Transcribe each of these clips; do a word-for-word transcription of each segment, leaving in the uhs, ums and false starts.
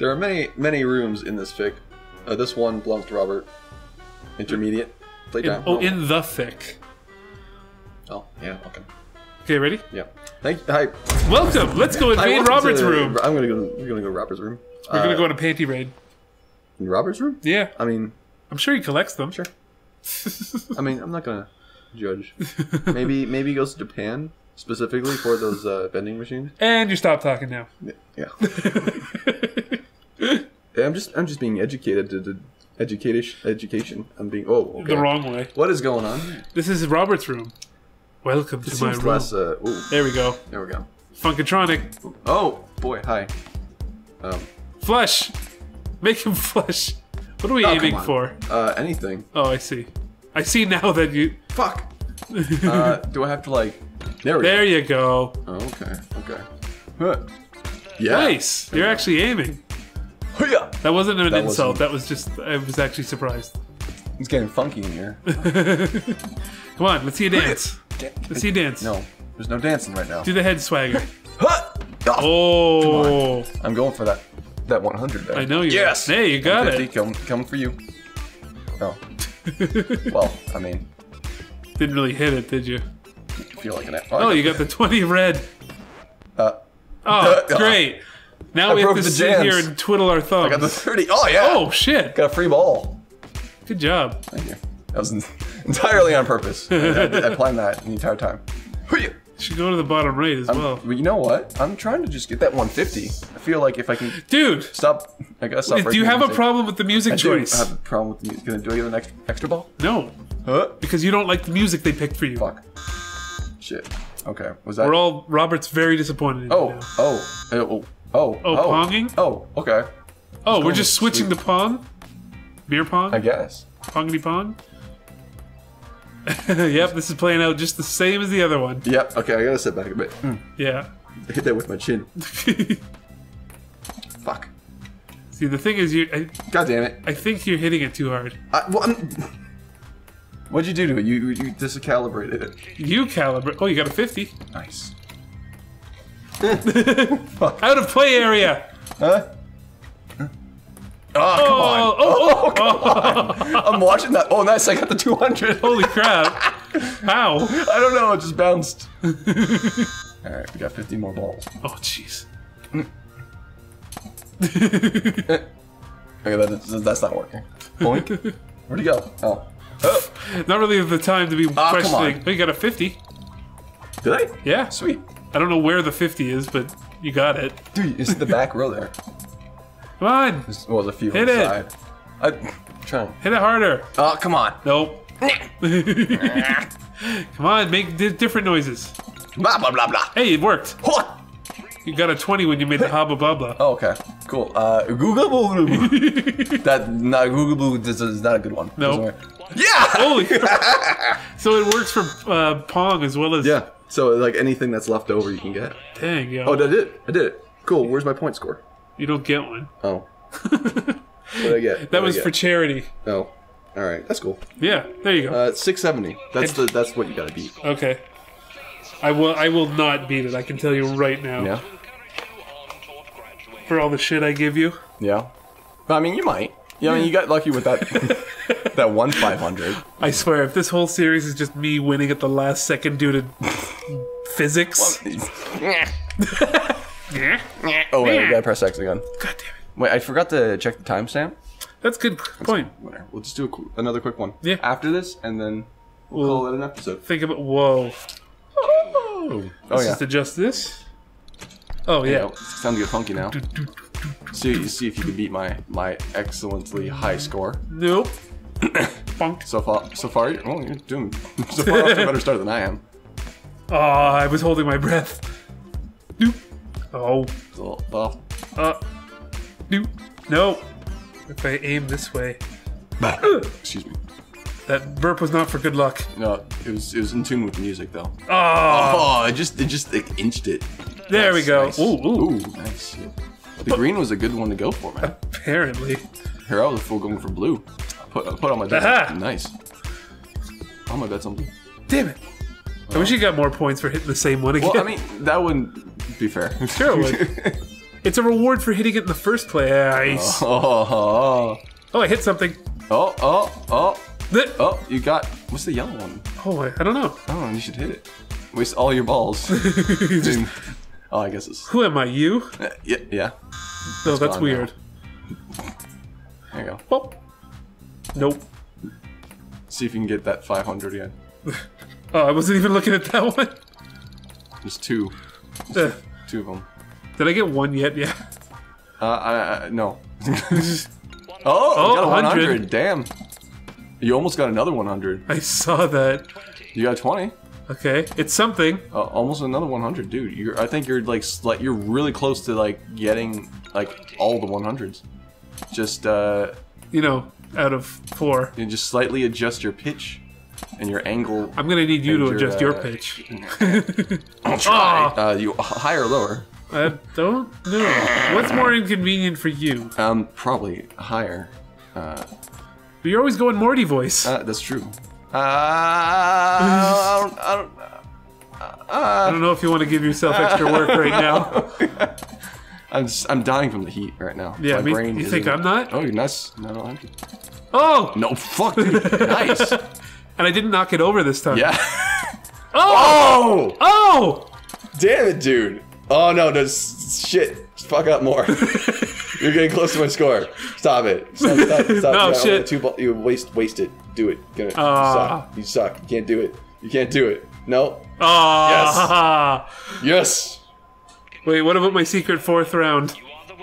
There are many, many rooms in this fic. Uh, this one belongs to Robert. Intermediate. Playtime. In, oh, in the fic. Oh, yeah, okay. Okay, ready? Yeah. Thank you. Hi. Welcome. Let's go invade Robert's to, room. I'm gonna go. We're gonna go to Robert's room. We're uh, gonna go on a panty raid. In Robert's room? Yeah. I mean, I'm sure he collects them. Sure. I mean, I'm not gonna judge. Maybe, maybe he goes to Japan specifically for those uh, vending machines. And you stop talking now. Yeah. I'm just, I'm just being educated to, to education. Education. I'm being. Oh, okay. The wrong way. What is going on? This is Robert's room. Welcome it to my room. Less, uh, there we go. There we go. Funkotronic. Oh, boy. Hi. Um, flush. Make him flush. What are we oh, aiming for? Uh, anything. Oh, I see. I see now that you... Fuck. uh, do I have to, like... There we there go. you go. Oh, okay. Okay. Huh. Yeah. Nice. There You're you actually aiming. Hoo-yah! That wasn't an that insult. Wasn't... That was just... I was actually surprised. It's getting funky in here. Come on. Let's see a dance. Let's see you dance. No, there's no dancing right now. Do the head swagger. Oh! I'm going for that that one hundred there. I know you. Yes! Hey, you got it. Come, come for you. Oh. Well, I mean. Didn't really hit it, did you? Feel like an app. Oh, oh, you got the twenty red. Uh. Oh, uh, great. Now I we have to sit jams. here and twiddle our thumbs. I got the thirty. Oh, yeah. Oh, shit. Got a free ball. Good job. Thank you. That was entirely on purpose. I, I, I planned that the entire time. You should go to the bottom right as I'm, well. You know what? I'm trying to just get that one fifty. I feel like if I can. Dude! Stop. I gotta stop. Do you have music. a problem with the music I choice? Do I have a problem with the music. Do I get an extra, extra ball? No. Huh? Because you don't like the music they picked for you. Fuck. Shit. Okay. Was that. We're all. Robert's very disappointed in oh, you now. Oh. Oh. Oh. Oh. Oh. Ponging? Oh. Okay. Oh, What's we're just switching sweet. the pong? Beer pong? I guess. Pongity pong? Yep, this is playing out just the same as the other one. Yep, okay, I gotta sit back a bit. Mm. Yeah. I hit that with my chin. Fuck. See, the thing is, you. God damn it. I think you're hitting it too hard. I, well, I'm... What'd you do to it? You, you discalibrated it. You calibrate. Oh, you got a fifty. Nice. Fuck. Out of play area! Huh? Oh, come on. Oh, oh, come oh. on. I'm watching that. Oh, nice. I got the two hundred. Holy crap. How? I don't know. It just bounced. All right. We got fifty more balls. Oh, jeez. Okay, that, that's not working. Boink. Where'd he go? Oh. Oh. Not really the time to be oh, questioning. Oh, you got a fifty. Did I? Yeah. Sweet. I don't know where the fifty is, but you got it. Dude, it's the back row there. Come on! There's, well, there's a few Hit on the it! Side. I'm trying. Hit it harder! Oh, come on! Nope. Come on, make di different noises. Blah, blah, blah, blah. Hey, it worked! What? You got a twenty when you made the hobba blah, blah. Oh, okay. Cool. Uh, Google That, no, Google Blue this is not a good one. No. Nope. Yeah! Holy crap! So it works for uh, Pong as well as... Yeah. So, like, anything that's left over you can get. Dang, yo. Oh, I did it. I did it. Cool. Where's my point score? You don't get one. Oh. What'd I get? That What'd was get? for charity. Oh. All right. That's cool. Yeah. There you go. Uh, six seventy. That's and the. That's what you gotta beat. Okay. I will. I will not beat it. I can tell you right now. Yeah. For all the shit I give you. Yeah. I mean, you might. Yeah. I mean, you got lucky with that. That one five hundred. I swear, if this whole series is just me winning at the last second due to physics. Oh wait, we gotta press X again. God damn it! Wait, I forgot to check the timestamp. That's a good point. Whatever. We'll just do a qu another quick one. Yeah. After this, and then we'll, we'll call it an episode. Think about whoa. Oh. Let's oh, yeah. just adjust this. Oh yeah. yeah. It's time to get funky now. See, see if you can beat my my excellently high score. Nope. Funk. So far, so far, oh, you're doing so far off to a better start than I am. Ah, oh, I was holding my breath. Nope. Oh. Uh, no. no. If I aim this way. Excuse me. That burp was not for good luck. No, it was it was in tune with the music though. Oh, oh it just it just like, inched it. There That's we go. Nice. Ooh, ooh. Ooh, nice. The green was a good one to go for, man. Apparently. Here I was a fool going for blue. I put I put on my bet. Nice. Oh my bet something. Damn it. I wish you got more points for hitting the same one again. Well, I mean, that wouldn't be fair. Sure it would. It's a reward for hitting it in the first place. Oh, oh, oh. oh I hit something. Oh, oh, oh. The oh, you got... What's the yellow one? Oh, I don't know. Oh, you should hit it. Waste all your balls. Just, I mean, oh, I guess it's... Who am I, you? Uh, yeah. yeah. No, it's that's weird. Now. There you go. Oh. Nope. See if you can get that five hundred again. Oh, I wasn't even looking at that one. There's two. There's uh, two of them. Did I get one yet? Yeah. Uh, I, I no. oh, oh, you got a one hundred. one hundred. Damn. You almost got another one hundred. I saw that. You got twenty. Okay, it's something. Uh, almost another one hundred, dude. You're, I think you're like, like, you're really close to like getting like all the one hundreds. Just uh, you know, out of four. You just slightly adjust your pitch and your angle. I'm gonna need you to your, adjust uh, your pitch. I'll try. Oh. Uh, you higher or lower? I don't know. What's more inconvenient for you? Um, probably higher. Uh, but you're always going Morty voice. Uh, that's true. Uh, I, don't, I, don't, uh, I don't know if you want to give yourself extra work right now. I'm just, I'm dying from the heat right now. Yeah, my me, brain you think I'm not? Oh, you're nice. No, no, I'm good. Oh! No, fuck, dude. Nice. And I didn't knock it over this time. Yeah. Oh! Oh! Oh! Damn it, dude. Oh, no, does shit. Fuck up more. You're getting close to my score. Stop it. Stop, stop, stop. No, no shit. Two you waste, waste it. Do it. Gonna, uh, you, suck. you suck. You can't do it. You can't do it. No. Uh, yes. Yes. Wait, what about my secret fourth round?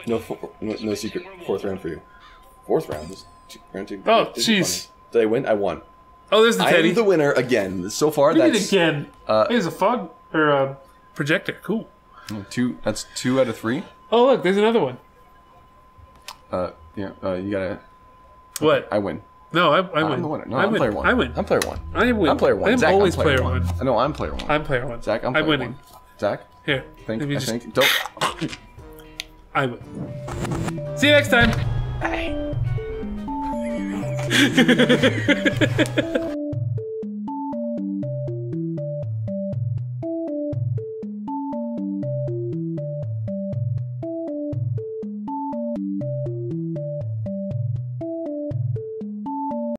No, for, no, no secret fourth round for you. Fourth round. Is two, round two, oh, jeez. Did I win? I won. Oh, there's the teddy. I am the winner again. So far, you that's... You again. Uh, there's a fog... or a projector. Cool. Two. That's two out of three. Oh, look. There's another one. Uh, yeah, uh, you gotta... What? I win. No, I, I win. I'm the winner. No, I I'm win. player one. I win. I'm player one. I win. I'm player one. I'm Zach, always I'm player, player one. one. No, I'm player one. I'm player one. Zach, I'm player I'm winning. one. Zach? Here. Think, I just... think. Don't... I win. See you next time! Bye.